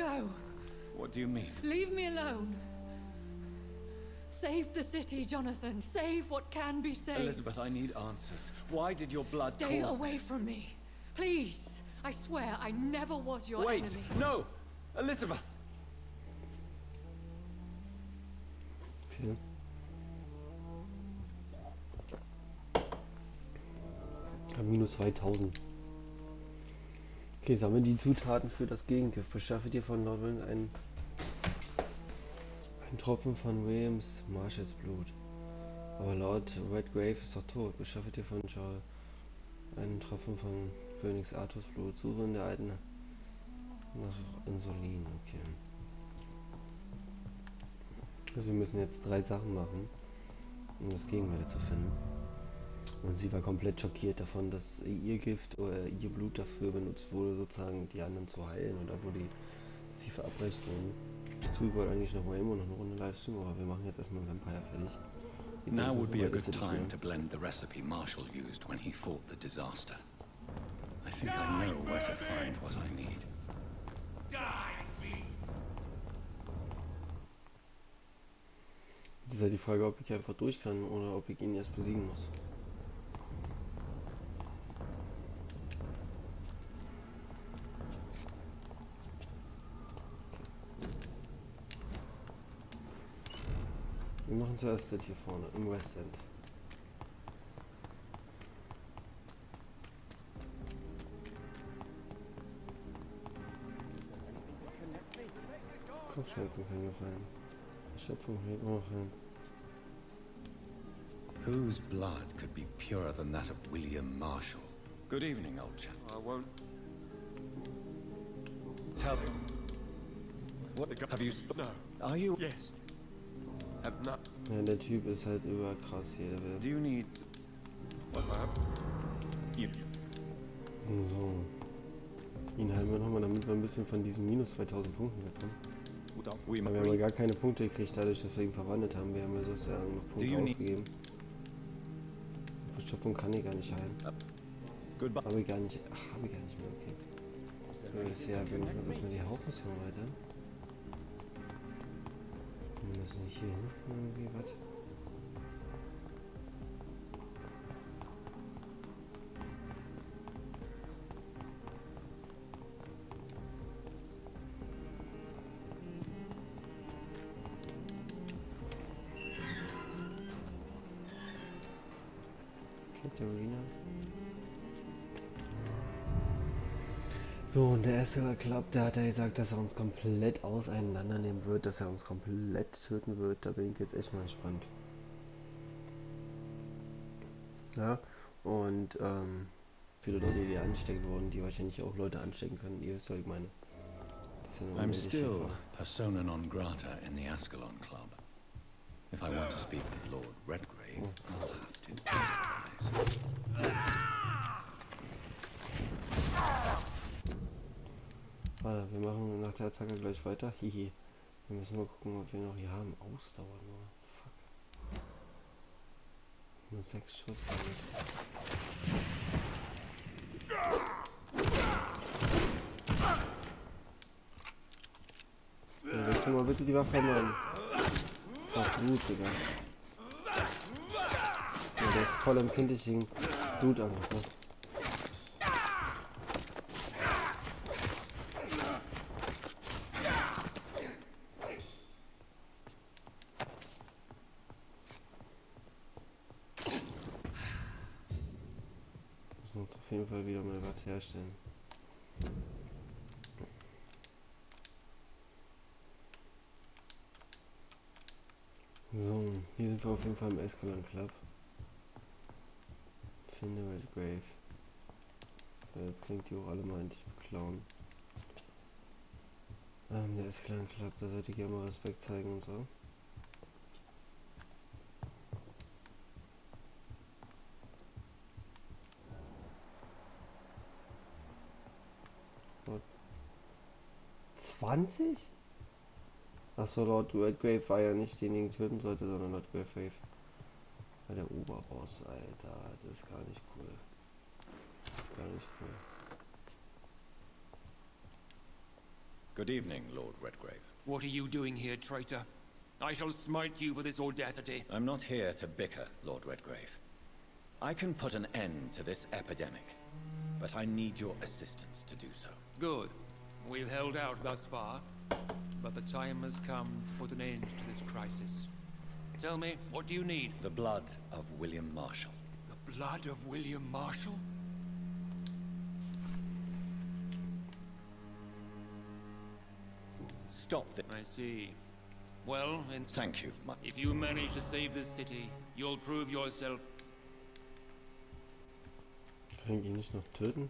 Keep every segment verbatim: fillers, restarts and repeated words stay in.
go. What do you mean? Leave me alone. Save the city, Jonathan. Save what can be saved. Elizabeth, I need answers. Why did your blood cause this? Stay away from me. Please. I swear I never was your enemy. Wait. No! Elizabeth! Yeah. Minus zweitausend. Okay, sammle die Zutaten für das Gegengift. Beschaffe dir von Lord Redgrave einen, einen Tropfen von Williams Marshalls Blut. Aber Lord Redgrave ist doch tot. Beschaffe dir von Joel einen Tropfen von Königs Arthurs Blut. Suche in der alten nach Insulin. Okay. Also wir müssen jetzt drei Sachen machen, um das Gegenmittel zu finden. Und sie war komplett schockiert davon, dass ihr Gift oder ihr Blut dafür benutzt wurde, sozusagen die anderen zu heilen oder wo die sie verabreicht wurden. Dazu wollte eigentlich noch Rainbow noch eine Runde Livestream, aber wir machen jetzt erstmal Vampire fertig. Now would be a good time to blend the recipe Marshall used when he fought the disaster. I think I know where to find what I need. Das ist ja die Frage, ob ich einfach durch kann oder ob ich ihn erst besiegen muss. Wir machen zuerst das hier vorne, im West End. Kopfschmerzen können noch rein. Erschöpfung geht noch rein. Whose blood could be purer than that of William Marshall? Good evening, old chap. I won't. Tell me. What the have you sp no. Are you? Yes. Ja, der Typ ist halt überkrass hier. Do you need... So. Ihn halten wir nochmal, damit wir ein bisschen von diesen minus zweitausend Punkten wegkommen. Aber wir haben ja gar keine Punkte gekriegt, dadurch, dass wir ihn verwandelt haben. Wir haben ja sozusagen noch Punkte aufgegeben. Verstopfung kann ich gar nicht heilen. Habe ich gar nicht... Ach, habe ich gar nicht mehr, okay. Ja, das hier, wir machen das mit die Hauptmission weiter. Das ist nicht hier, irgendwie was. Katerina. So, und der erste Club, da hat er gesagt, dass er uns komplett auseinandernehmen wird, dass er uns komplett töten wird. Da bin ich jetzt echt mal gespannt. Ja, und ähm, viele Leute, die angesteckt wurden, die wahrscheinlich auch Leute anstecken können. Ihr wisst, was ich meine. I'm still persona non grata in the Ascalon Club. If I want to speak with Lord Redgrave, I'll have to compromise. Warte, wir machen nach der Attacke gleich weiter. Hihi. Wir müssen nur gucken, ob wir noch hier haben. Ausdauer nur. Fuck. Nur sechs Schuss. Dann wechseln wir bitte die Waffe an. Ach gut, Digga. Ja, der ist voll empfindlich gegen Dude angefangen. Auf jeden Fall wieder mal was herstellen. So, hier sind wir auf jeden Fall im Escalon Club. Finde Redgrave. Ja, jetzt klingt die auch alle mal endlich beklauen. Ähm, der Escalon Club, da sollte ich ja mal Respekt zeigen und so. zwanzig? Achso, Lord Redgrave war ja nicht den, den ich töten sollte, sondern Lord Redgrave war der Oberboss, Alter. Das ist gar nicht cool. Das ist gar nicht cool. Good evening, Lord Redgrave. What are you doing here, traitor? I shall smite you for this audacity. I'm not here to bicker, Lord Redgrave. I can put an end to this epidemic, but I need your assistance to do so. Good. We've held out thus far, but the time has come to put an end to this crisis. Tell me, what do you need? The blood of William Marshall. The blood of William Marshall? Stop this. I see. Well, and thank you. My if you manage to save this city, you'll prove yourself. Kann ihn nicht noch töten?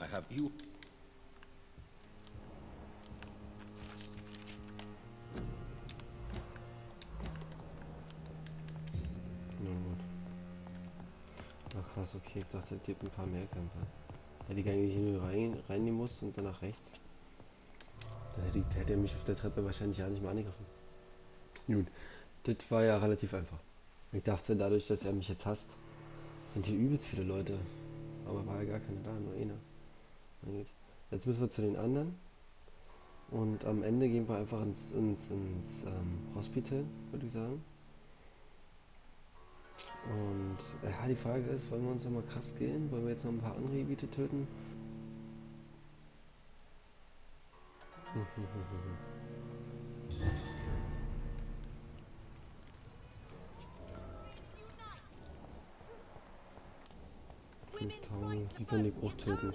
I have you. Ach krass, okay, ich dachte, der Typ ein paar mehr Kämpfer. Hätte ich eigentlich nur rein, reinnehmen musst und dann nach rechts. Dann hätte, ich, hätte er mich auf der Treppe wahrscheinlich ja nicht mehr angegriffen. Nun, das war ja relativ einfach. Ich dachte, dadurch, dass er mich jetzt hasst, sind hier übelst viele Leute. Aber war ja gar keine da, nur einer. Jetzt müssen wir zu den anderen. Und am Ende gehen wir einfach ins, ins, ins ähm, Hospital, würde ich sagen. Und ja, die Frage ist, wollen wir uns nochmal krass gehen? Wollen wir jetzt noch ein paar andere Gebiete töten? fünftausend, sie können die auch töten.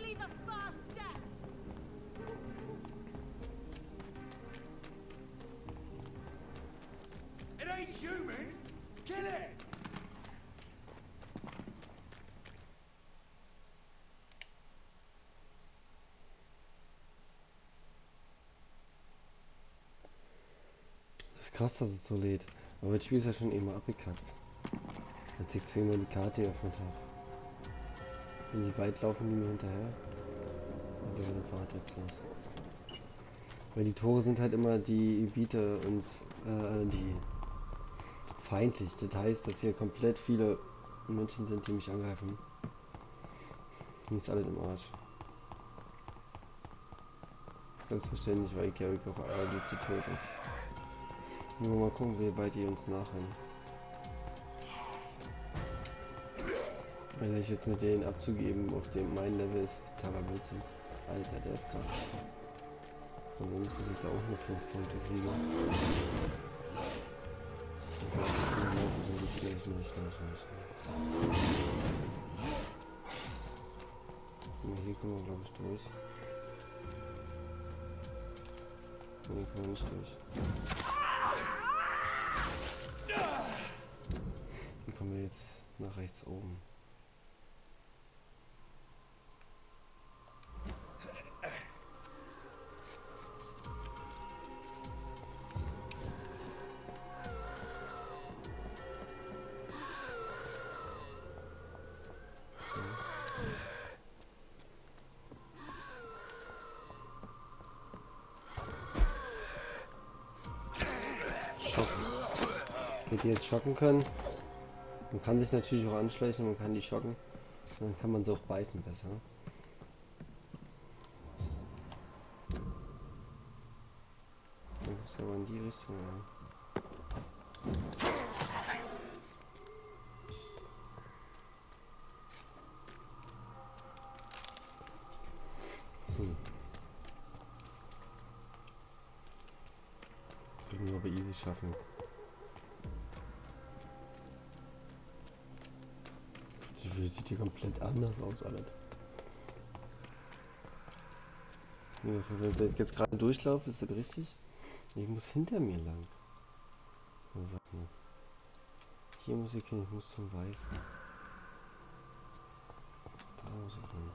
Krass, dass es so lädt. Aber das Spiel ist ja schon immer abgekackt. Als ich zweimal die Karte geöffnet habe. Und wie weit laufen die mir hinterher? Und dann fahrt jetzt los. Weil die Tore sind halt immer die Gebiete uns, äh, die feindlich. Das heißt, dass hier komplett viele Menschen sind, die mich angreifen. Und ist alles im Arsch. Selbstverständlich, weil ich ja wirklich auch alle zu töten. Nur mal gucken, wie weit die uns nachhängen. Wenn ich jetzt mit denen abzugeben auf dem mein Level ist totaler Blödsinn. Alter, der ist krass. Dann müsste sich da auch nur fünf Punkte kriegen. Okay, das ist eine Laufe, so die schlecht, nicht schlecht. Hier kommen wir, glaube ich, durch. Hier kommen wir nicht durch. Dann kommen wir jetzt nach rechts oben. Die jetzt schocken können. Man kann sich natürlich auch anschleichen, man kann die schocken. Und dann kann man sie auch beißen besser. Ich muss aber in die Richtung rein. Hm. Das können wir aber easy schaffen. Das sieht hier komplett anders aus, alles. Ja, wenn ich jetzt gerade durchlaufe, ist das richtig? Ich muss hinter mir lang. Also, hier muss ich hin, ich muss zum Weißen. Da muss ich hin.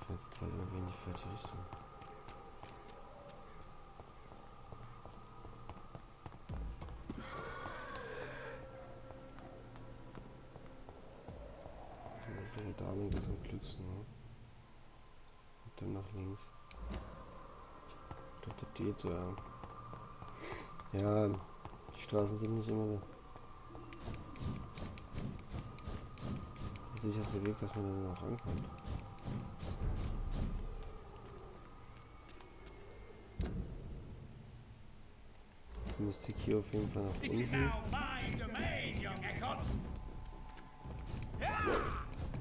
Ich fahre jetzt halt irgendwie in die falsche Richtung. Damit ist am klügsten, ne? Und dann nach links. Das geht so, ja. Ja, die Straßen sind nicht immer der sicherste Weg, dass man dann noch rankommt. musste ich hier auf jeden Fall nach unten.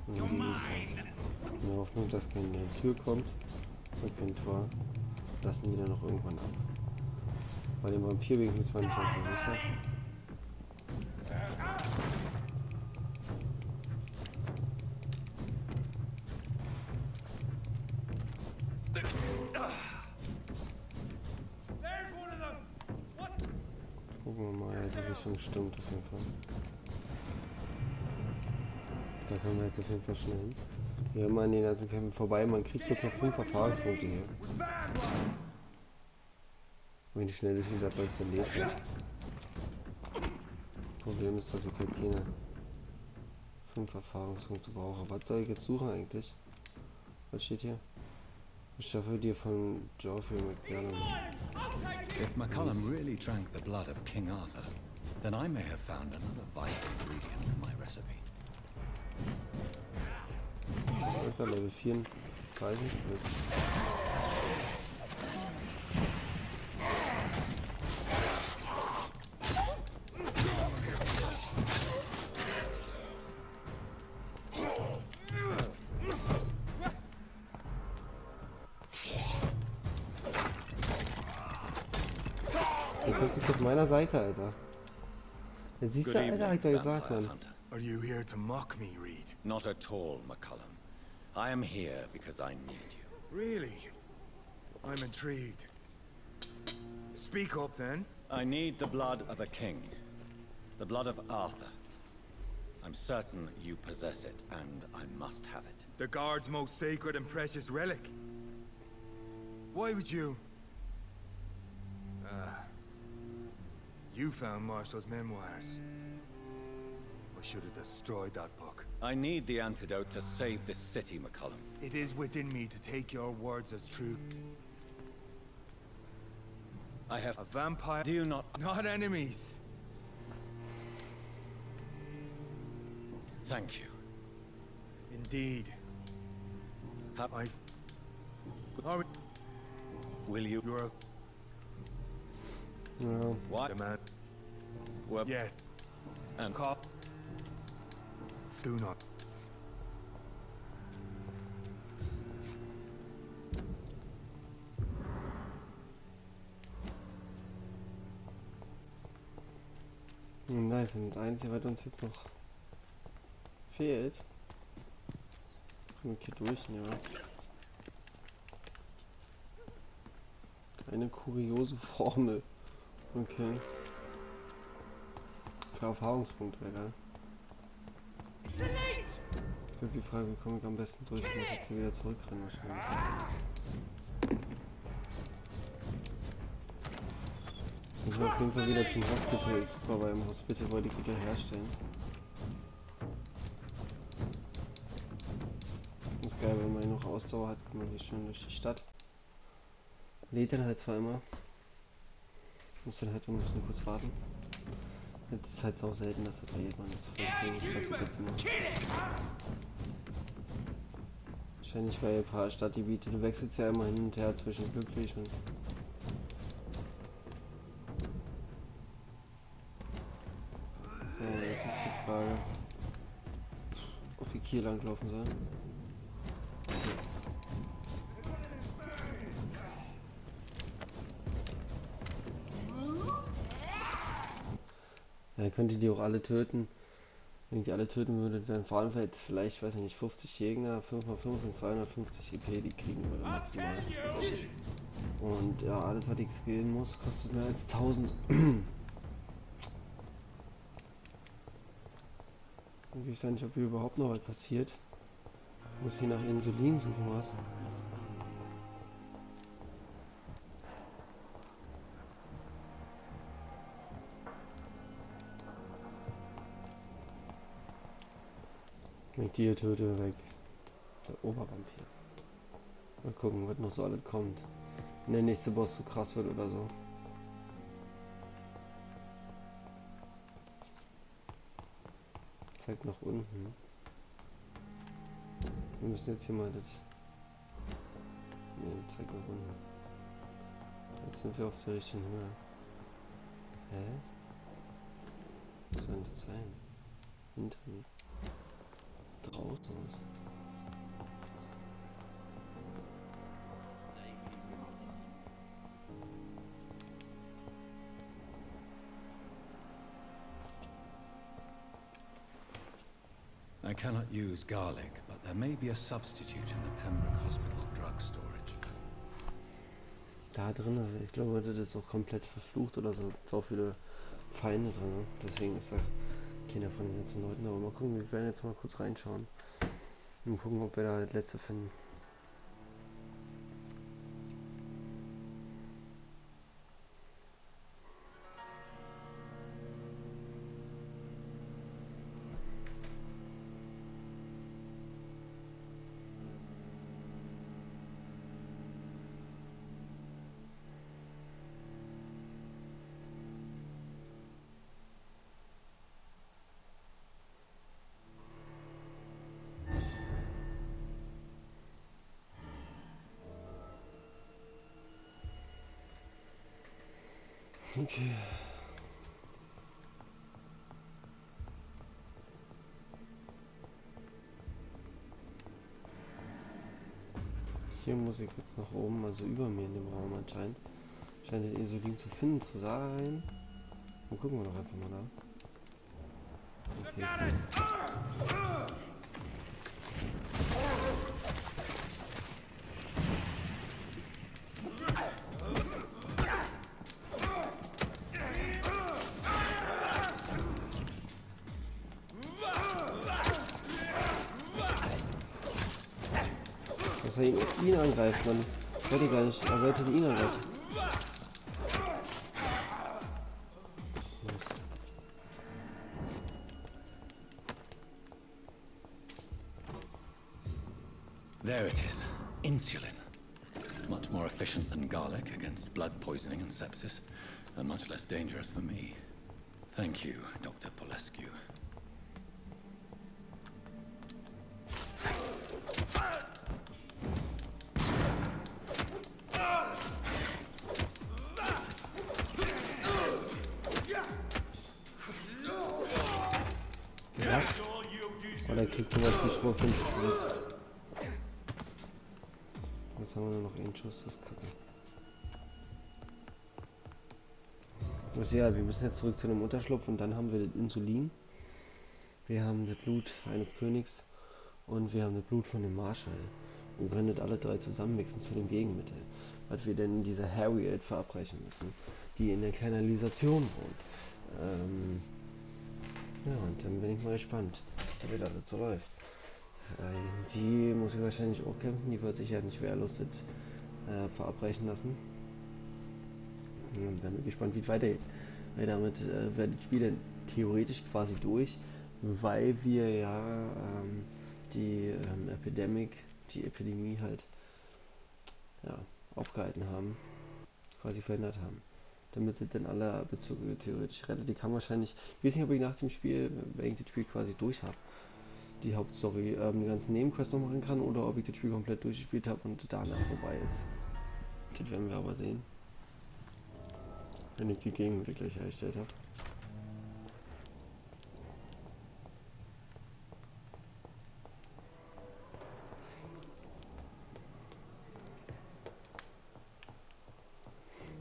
In der Hoffnung, dass keine Tür kommt. Kein Tor. Lassen die dann noch irgendwann ab. Bei dem Vampir bin ich mir zwar nicht ganz so sicher. Gucken wir mal, ja, die Richtung stimmt auf jeden Fall. Da können wir jetzt auf jeden Fall schnell hin. Wir haben an den ganzen Kämpfen vorbei, man kriegt bloß noch fünf Erfahrungspunkte hier. Wenn ich schnell durch die Sackläufe lese. Problem ist, dass ich halt keine fünf Erfahrungspunkte brauche. Was soll ich jetzt suchen eigentlich? Was steht hier? Ich schaffe dir von Geoffrey McCullum. If McCullum really drank the blood of King Arthur, then I may have found another vital ingredient for my recipe. Alter, Level vierunddreißig. Jetzt sind die auf meiner Seite, Alter. Da siehst du, Alter, Alter, gesagt, man. Are you here to mock me, Reed? Not at all, McCullum. I am here because I need you. Really? I'm intrigued. Speak up, then. I need the blood of a king. The blood of Arthur. I'm certain you possess it, and I must have it. The guard's most sacred and precious relic. Why would you... Ah. You found Marshall's memoirs. I should have destroyed that book. I need the antidote to save this city, McCullum. It is within me to take your words as true. I have a vampire. Do not... Not enemies! Thank you. Indeed. Have I... Are... Will you... You're... No. What? The man... Well... Yeah. And... Cop... Do not. Nice, und eins, was uns jetzt noch fehlt. Können wir hier durch, ja. Eine kuriose Formel. Okay. Für Erfahrungspunkte, egal. Jetzt die Frage, wie komme ich am besten durch, wenn ich jetzt hier wieder zurückrenne wahrscheinlich. Ich muss auf jeden Fall wieder zum Hospital, super, weil im Hospital wollte ich wieder herstellen. Das ist geil, wenn man noch Ausdauer hat, kann man hier schön durch die Stadt. Lädt dann halt zwar immer. Muss dann halt, wir müssen kurz warten. Jetzt ist es halt so selten, dass das lädt, man das vielleicht so macht. Wahrscheinlich, weil ein paar Stadtgebiete, du wechselst ja immer hin und her zwischen glücklich und... So, jetzt ist die Frage, ob ich hier lang laufen soll. Ja, könnt ihr die auch alle töten. Wenn ich die alle töten würde, dann fahren wir jetzt vielleicht, weiß ich nicht, fünfzig Gegner, fünf mal fünf sind zweihundertfünfzig E P, die kriegen wir dann maximal. Und ja, alles, was ich skillen muss, kostet mehr als tausend. Ich weiß nicht, ob hier überhaupt noch was passiert. Ich muss hier nach Insulin suchen, was. Wenn ich die hier töte, weg. Der Obervampir. Mal gucken, was noch so alles kommt. Wenn der nächste Boss so krass wird oder so. Zeigt nach unten. Wir müssen jetzt hier mal das... Ne, zeigt nach unten. Jetzt sind wir auf der richtigen Höhe. Hä? Was soll denn das sein? Hinten. Draußen was? I cannot use garlic, but there may be a substitute in the Pembroke Hospital drug storage. Da drin, ich glaube, das ist auch komplett verflucht oder so, so viele Feinde drin. Deswegen ist da keiner von den letzten Leuten. Aber mal gucken, wir werden jetzt mal kurz reinschauen. Und gucken, ob wir da das letzte finden. Okay. Hier muss ich jetzt nach oben, also über mir in dem Raum anscheinend. Scheint das Insulin zu finden, zu Sarah rein. Dann gucken wir doch einfach mal da. Okay. Ihn angreift, man sollte gar nicht, man sollte ihn angreifen. There it is, insulin. Much more efficient than garlic against blood poisoning and sepsis, and much less dangerous for me. Thank you, Doctor Polescu. Jetzt haben wir nur noch einen Schuss, das ist kacke. Also ja, wir müssen jetzt zurück zu dem Unterschlupf und dann haben wir das Insulin. Wir haben das Blut eines Königs und wir haben das Blut von dem Marschall. Und können das alle drei zusammenmixen zu dem Gegenmittel, was wir denn dieser Harriet verabreichen müssen, die in der Kanalisation wohnt. Ähm ja, und dann bin ich mal gespannt, wie das so läuft. Die muss ich wahrscheinlich auch kämpfen, die wird sich ja nicht wehrlos äh, verabreichen lassen. Und dann bin ich gespannt, wie es weitergeht. Weil damit äh, wäre das Spiel dann theoretisch quasi durch, weil wir ja ähm, die ähm, Epidemic, die Epidemie halt ja, aufgehalten haben, quasi verhindert haben. Damit sind dann alle Bezüge theoretisch rettet. Die kann wahrscheinlich, ich weiß nicht, ob ich nach dem Spiel, wenn ich das Spiel quasi durch habe, die Hauptstory, ähm, die ganzen Nebenquests noch machen kann oder ob ich das Spiel komplett durchgespielt habe und danach vorbei ist. Das werden wir aber sehen. Wenn ich die Gegenmittel gleich hergestellt habe.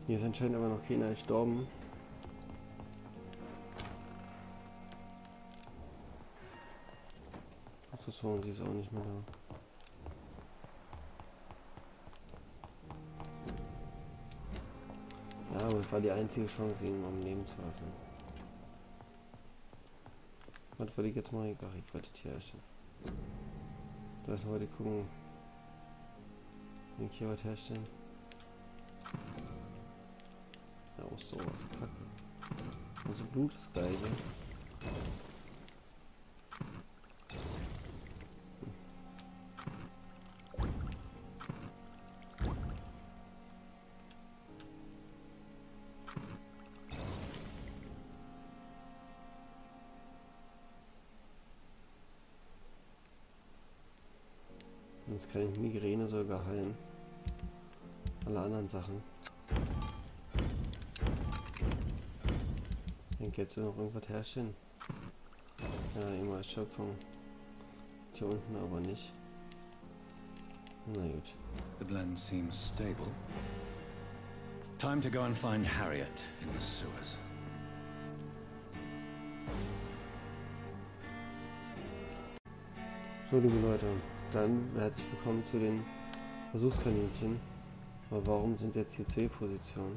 Hier ist anscheinend aber noch keiner gestorben. So, und sie ist auch nicht mehr da. Ja, aber es war die einzige Chance, ihn am Leben zu lassen. Was würde ich jetzt mal? Ach, ich wollte Tierchen. Lass heute gucken. Wenn ich hier was herstellen. Ja, auch so was packen. Also Blut ist geil, ne? Jetzt kann ich Migräne sogar heilen. Alle anderen Sachen. Hier geht's ja noch irgendwas herstellen. Ja, immer Erschöpfung. Hier unten aber nicht. Na gut. The blend seems stable. Time to go and find Harriet in the sewers. So, liebe Leute, dann herzlich willkommen zu den Versuchskaninchen. Aber warum sind jetzt hier C-Positionen?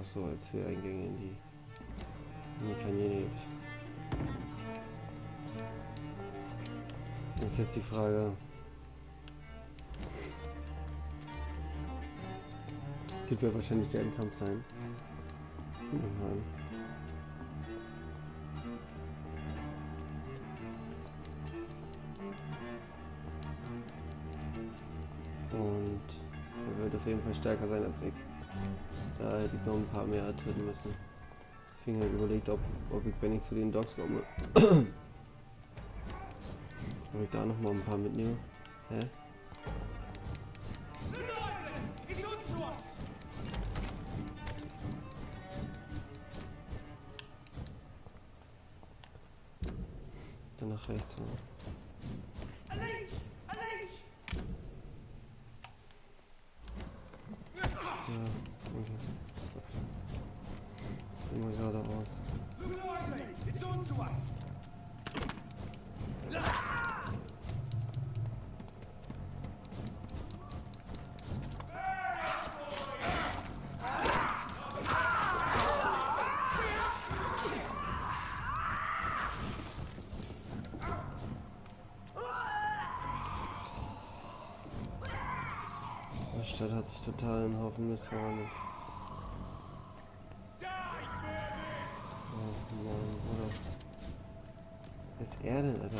Achso, als C-Eingänge in die, in die Kanäle gibt. Jetzt jetzt die Frage. Das wird wahrscheinlich der Endkampf sein. Nein. Und er wird auf jeden Fall stärker sein als ich. Da hätte ich noch ein paar mehr töten müssen. Deswegen habe ich überlegt, ob, ob ich, wenn ich zu den Dogs komme, ob ich da noch mal ein paar mitnehme. Hä? Dann nach rechts. Das hat sich total einen Haufen Mist verwandelt. Oh Mann, Bruder. Was ist er denn, Alter?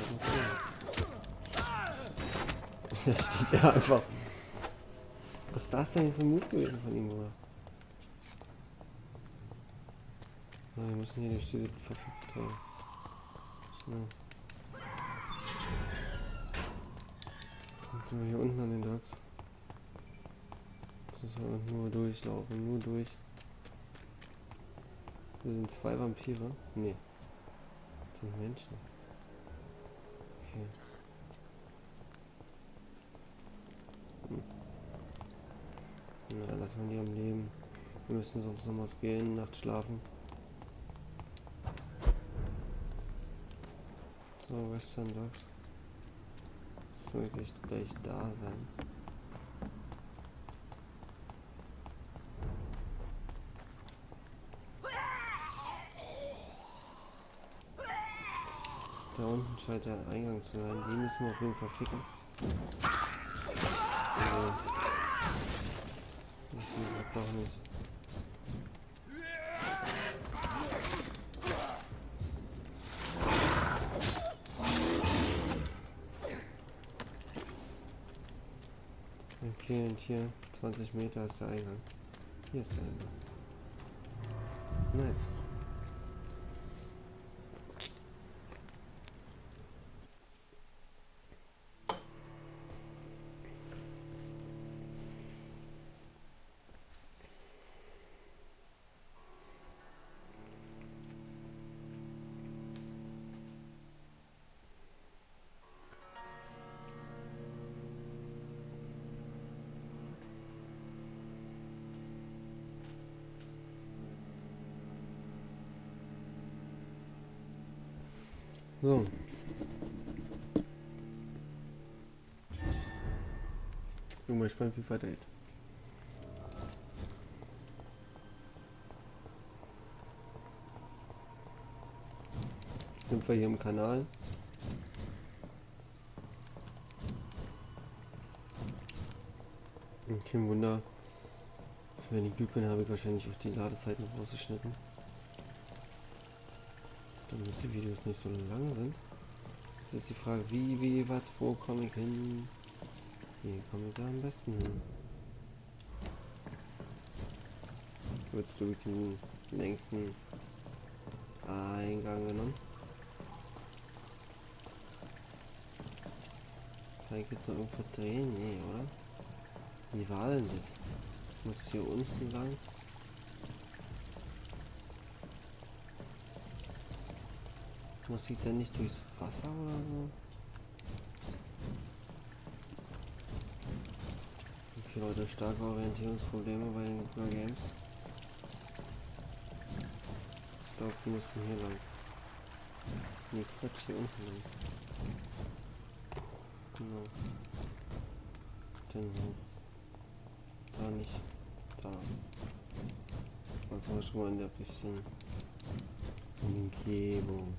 Da steht er einfach. Was ist das denn für ein Mut gewesen von ihm, Bruder? So, wir müssen hier durch diese verfickte Tür. Schnell. Jetzt sind wir hier unten an den Docks. Müssen wir nur durchlaufen, nur durch. Wir sind zwei Vampire. Nee. Das sind Menschen. Okay. Hm. Na, lassen wir die am Leben. Wir müssen sonst noch mal gehen, nachts schlafen. So, Western Dogs. Das muss wirklich gleich da sein. Da unten scheint der Eingang zu sein, die müssen wir auf jeden Fall ficken. Also, ich will das doch nicht. Okay, und hier zwanzig Meter ist der Eingang. Hier ist der Eingang. Nice. So. Ich bin mal gespannt, wie weitergeht. Sind wir hier im Kanal? Und kein Wunder, wenn ich Glück bin, habe ich wahrscheinlich auch die Ladezeit noch rausgeschnitten. Damit die Videos nicht so lang sind. Jetzt ist die Frage, wie, wie, was, wo komme ich hin? Wie komme ich da am besten hin? Ich würde durch den längsten Eingang genommen. Kann ich jetzt noch irgendwo drehen? Nee, oder? Wie war denn das? Ich muss hier unten lang. folosită, nici tu să pasaura. Okay, Leute, starke Orientierungsprobleme bei den Nuclear Games. Ich glaube, wir müssen hier lang. Ne, Quatsch, hier unten lang. Genau. Dann hoch. Da nicht. Da. Also schon mal in der bisschen Umgebung.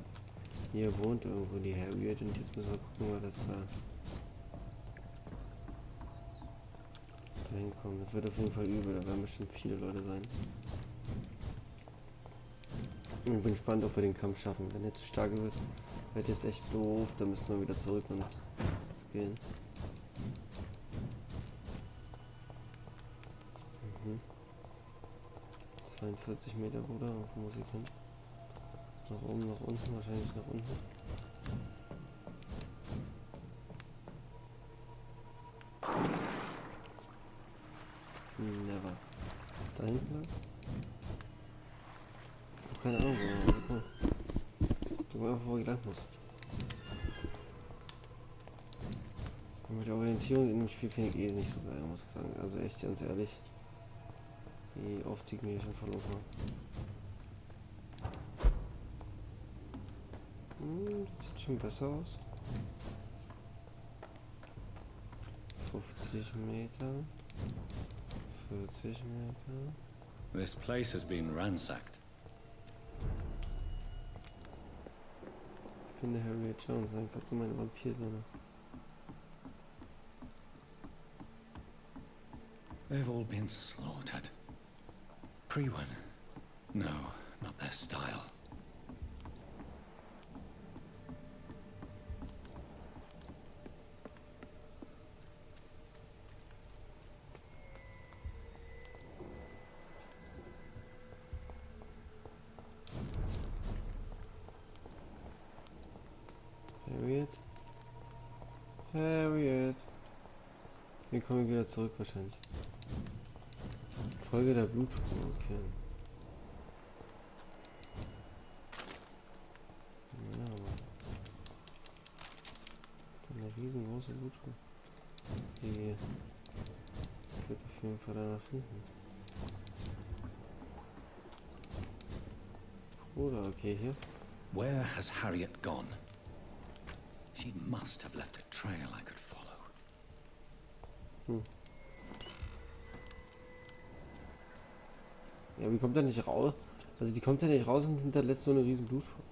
Hier wohnt irgendwo die Harriet und jetzt müssen wir gucken, was das war. Da hinkommen, das wird auf jeden Fall übel, da werden bestimmt viele Leute sein. Ich bin gespannt, ob wir den Kampf schaffen. Wenn jetzt zu stark wird, wird jetzt echt doof, dann müssen wir wieder zurück und es gehen. Mhm. zweiundvierzig Meter, Bruder, wo muss ich hin? Nach oben, nach unten, wahrscheinlich nach unten. Never. Da hinten lang? Oh, keine Ahnung, wo. Guck mal einfach, wo ich lang muss. Und mit der Orientierung in dem Spiel finde ich eh nicht so geil, muss ich sagen. Also echt ganz ehrlich. Die Aufzieht mir schon verloren habe. Hm, das sieht schon besser aus. fünfzig Meter. vierzig Meter. This place has been ransacked. Ich finde Harriet Jones, einfach nur meine Vampirsäule. They've all been slaughtered. Pre-one. No, not their style. Harriet? Harriet! Wir kommen wieder zurück wahrscheinlich. Folge der Blutspur, okay. Ja, das ist eine riesengroße Blutspur. Die führt auf jeden Fall da nach hinten. Oder okay, hier. Where has Harriet gone? She must have left a trail I could follow. Hm. Ja, wie kommt er nicht raus? Also die kommt ja nicht raus und hinterlässt so eine riesen Blutspur.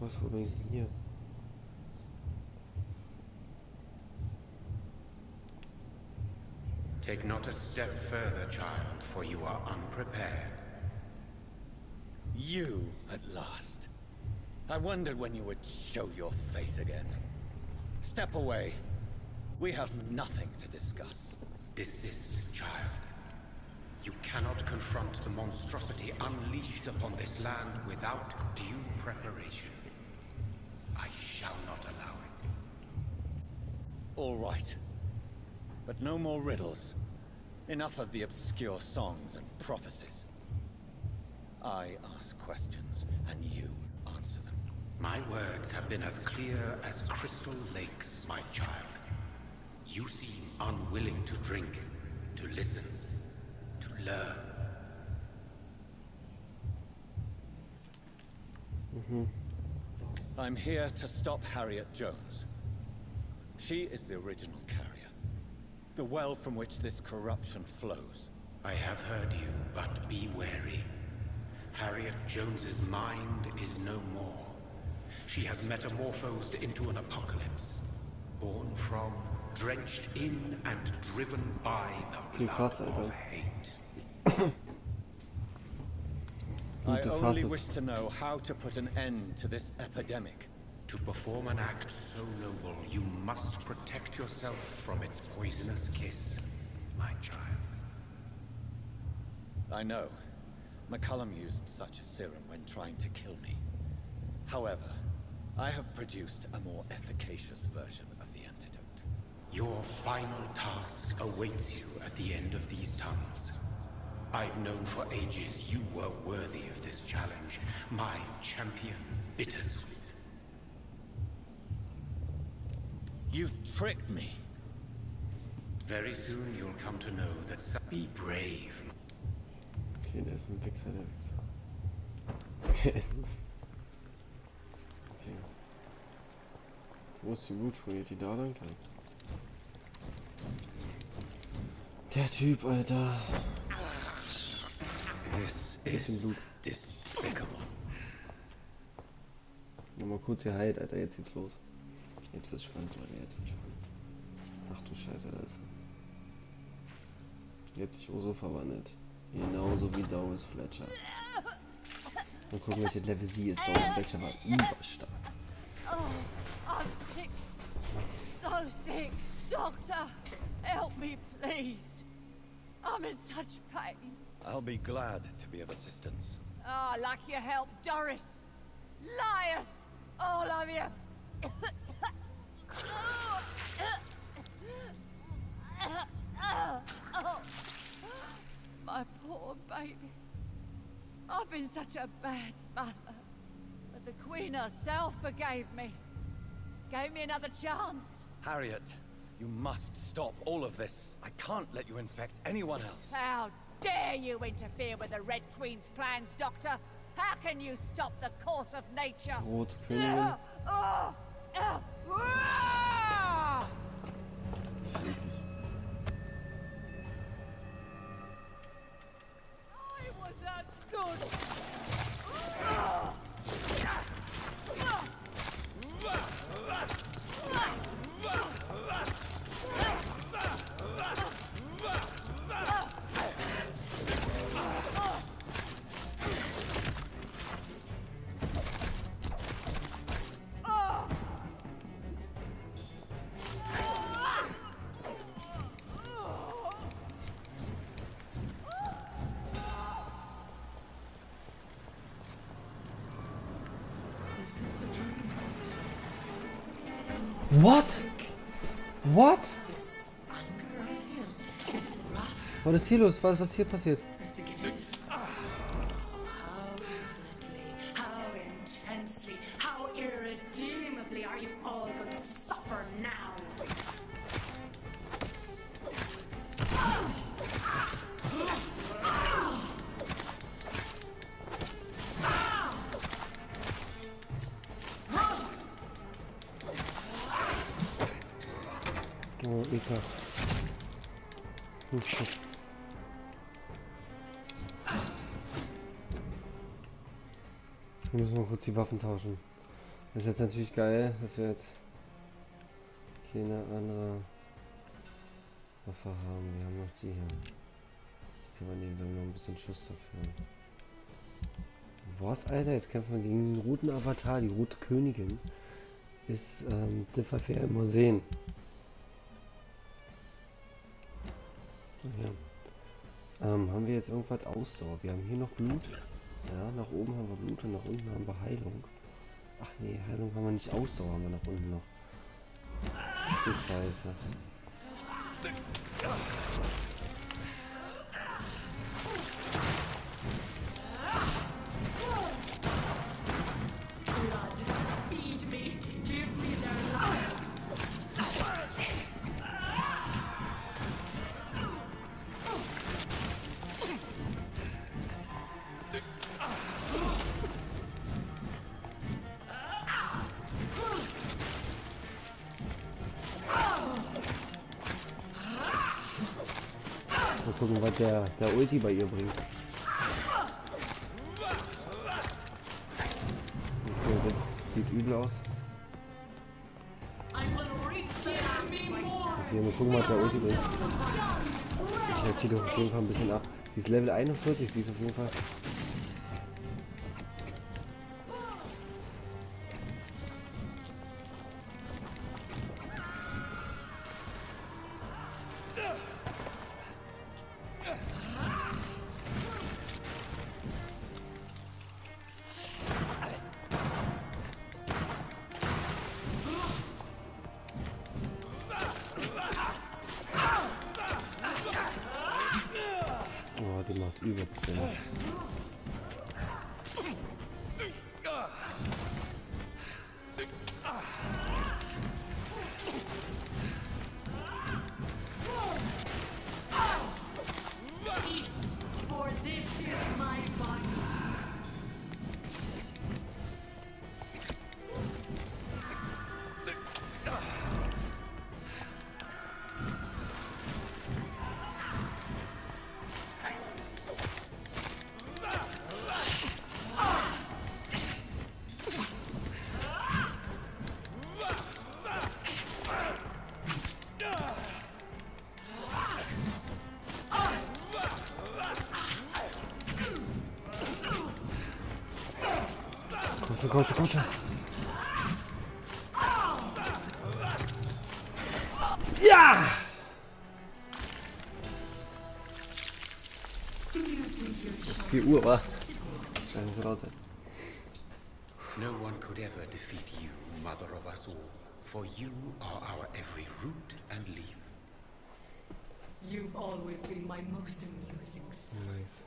Was war denn hier? Take not a step further, child, for you are unprepared. You, at last. I wondered when you would show your face again. Step away. We have nothing to discuss. Desist, child. You cannot confront the monstrosity unleashed upon this land without due preparation. I shall not allow it. All right. But no more riddles. Enough of the obscure songs and prophecies. I ask questions, and you answer them. My words have been as clear as crystal lakes, my child. You seem unwilling to drink, to listen, to learn. Mm-hmm. I'm here to stop Harriet Jones. She is the original character. The well from which this corruption flows. I have heard you, but be wary. Harriet Jones's mind is no more. She has metamorphosed into an apocalypse. Born from, drenched in, and driven by the blood of hate. I only wish to know how to put an end to this epidemic. To perform an act so noble, you must protect yourself from its poisonous kiss. my child. I know. McCullum used such a serum when trying to kill me. However, I have produced a more efficacious version of the antidote. Your final task awaits you at the end of these tunnels. I've known for ages you were worthy of this challenge, my champion, Bittersweet. You tricked me. Very soon you'll come to know that... Be brave. Okay, there's no fixer, no fixer. Okay. Okay. What's the route for you, die da lang kann? Der Typ, Alter. This is despicable. Nochmal kurz hier halt, Alter, jetzt geht's los. Jetzt wird's spannend, Leute, jetzt wird's spannend. Ach du Scheiße, da ist er. Jetzt sich Oso verwandelt. Genauso wie Doris Fletcher. Mal gucken, welche Level sie ist. Doris Fletcher war überstark. Oh, I'm sick. So sick. Doctor, help me, please. I'm in such pain. I'll be glad to be of assistance. Ah, oh, like your help, Doris. Liars, all of you. Oh, my poor baby. I've been such a bad mother. But the Queen herself forgave me. Gave me another chance. Harriet, you must stop all of this. I can't let you infect anyone else. How dare you interfere with the Red Queen's plans, Doctor? How can you stop the course of nature? What criminal? I was a good. What? What? Was ist hier los? Was, was ist hier passiert? Wir müssen mal kurz die Waffen tauschen. Das ist jetzt natürlich geil, dass wir jetzt keine andere Waffe haben. Wir haben noch die hier. Aber nehmen wir noch ein bisschen Schuss dafür. Was, Alter? Jetzt kämpfen wir gegen den roten Avatar. Die rote Königin ist ähm, differfair immer sehen. Ja. Ähm, haben wir jetzt irgendwas Ausdauer? Wir haben hier noch Blut. Ja, nach oben haben wir Blut und nach unten haben wir Heilung. Ach nee, Heilung haben wir nicht, Ausdauer haben wir nach unten noch. Die Scheiße. Gucken, was der, der Ulti bei ihr bringt. Okay, das sieht übel aus. Okay, mal gucken, was der Ulti bringt. Der zieht auf jeden Fall ein bisschen ab. Sie ist Level einundvierzig, sie ist auf jeden Fall. Monat übelst. Komm schon, komm schon. Ja! Die Uhr war. Kleines Raute. No one could ever defeat you, mother of us all, for you are our every root and leaf. You've always been my most amusing son. Nice.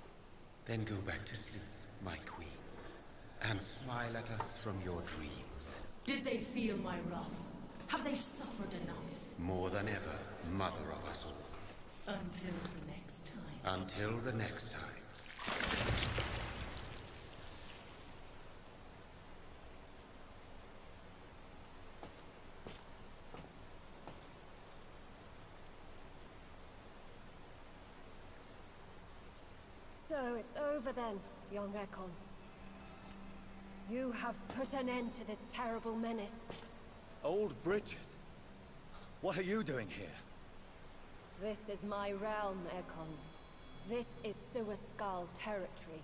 Then go back to sleep, my queen. And smile at us from your dreams. Did they feel my wrath? Have they suffered enough? More than ever, mother of us all. Until the next time. Until the next time. So it's over then, young Ekon. You have put an end to this terrible menace. Old Bridget? What are you doing here? This is my realm, Ekon. This is Suaskal territory.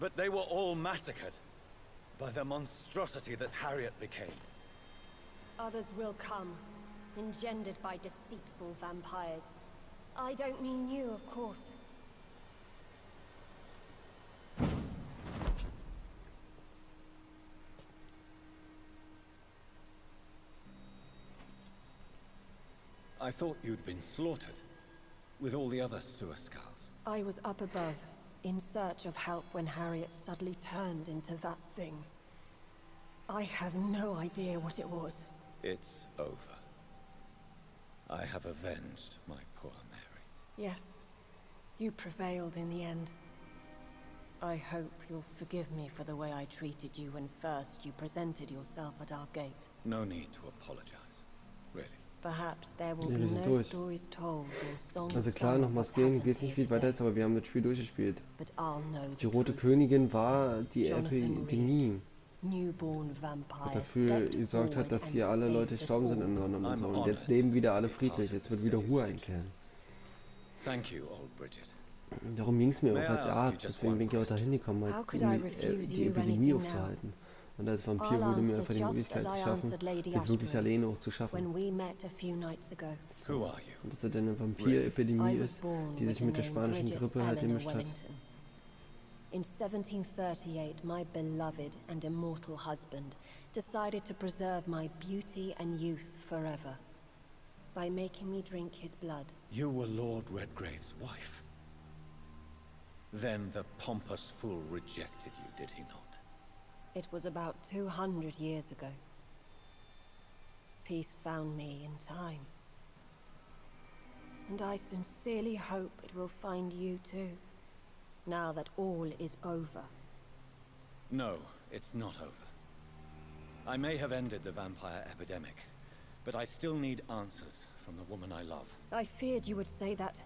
But they were all massacred by the monstrosity that Harriet became. Others will come, engendered by deceitful vampires. I don't mean you, of course. I thought you'd been slaughtered, with all the other Suaskals. I was up above, in search of help when Harriet suddenly turned into that thing. I have no idea what it was. It's over. I have avenged my poor Mary. Yes, you prevailed in the end. I hope you'll forgive me for the way I treated you when first you presented yourself at our gate. No need to apologize, really. Perhaps there will be no stories told or songs. Also klar, noch was gehen, geht nicht viel weiter jetzt, aber wir haben das Spiel durchgespielt. Die Rote Königin war die Epidemie, die dafür gesorgt hat, dass hier alle Leute gestorben sind in London und so. Und jetzt leben wieder alle friedlich, jetzt wird wieder Ruhe einkehren. Darum ging es mir auch als Arzt, deswegen bin ich auch dahin gekommen, als um die, die Epidemie aufzuhalten. Und als Vampir wurde mir einfach die Möglichkeit geschaffen, das wirklich alleine auch zu schaffen. Und dass er denn eine Vampir-Epidemie ist, die sich mit der spanischen Grippe halt gemischt hat. In seventeen thirty-eight, my beloved and immortal husband decided to preserve my beauty and youth forever by making me drink his blood. You were Lord Redgrave's wife. Then the pompous fool rejected you, did he not? It was about two hundred years ago. Peace found me in time. And I sincerely hope it will find you too, now that all is over. No, it's not over. I may have ended the vampire epidemic, but I still need answers from the woman I love. I feared you would say that.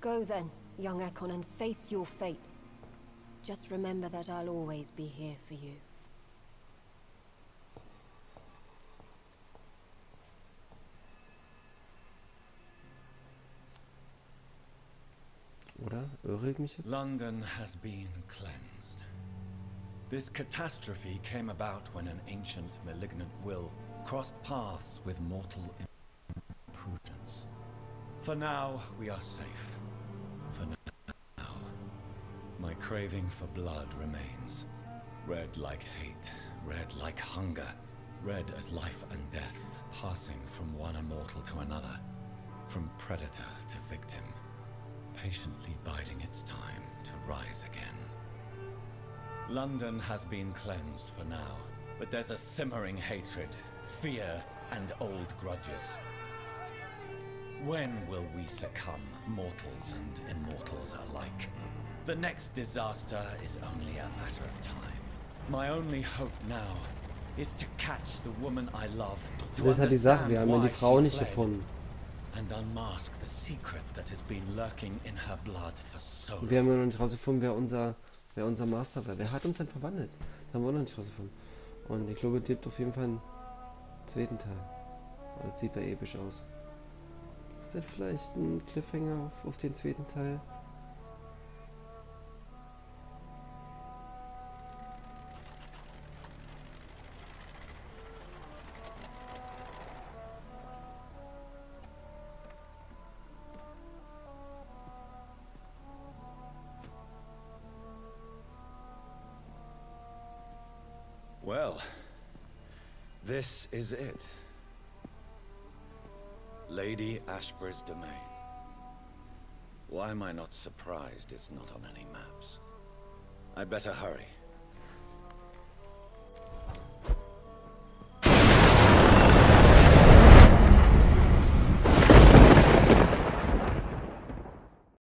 Go then, young Ekon, and face your fate. Just remember that I'll always be here for you. London has been cleansed. This catastrophe came about when an ancient malignant will crossed paths with mortal imprudence. For now, we are safe. For now, my craving for blood remains. Red like hate, red like hunger, red as life and death, passing from one immortal to another, from predator to victim. patiently biding its time to rise again. London has been cleansed for now, but there's a simmering hatred, fear, and old grudges. When will we succumb, mortals and immortals alike? The next disaster is only a matter of time. My only hope now is to catch the woman I love, to understand why she fled, and unmask the secret that has been lurking in her blood for so long. Wir haben ja noch nicht rausgefunden, wer unser, wer unser Master war. Wer hat uns denn verwandelt? Das haben wir auch noch nicht rausgefunden. Und ich glaube, es gibt auf jeden Fall einen zweiten Teil. Aber das sieht ja episch aus. Ist das vielleicht ein Cliffhanger auf, auf den zweiten Teil? Well, this is it. Lady Ashbury's domain. Why am I not surprised it's not on any maps? I'd better hurry.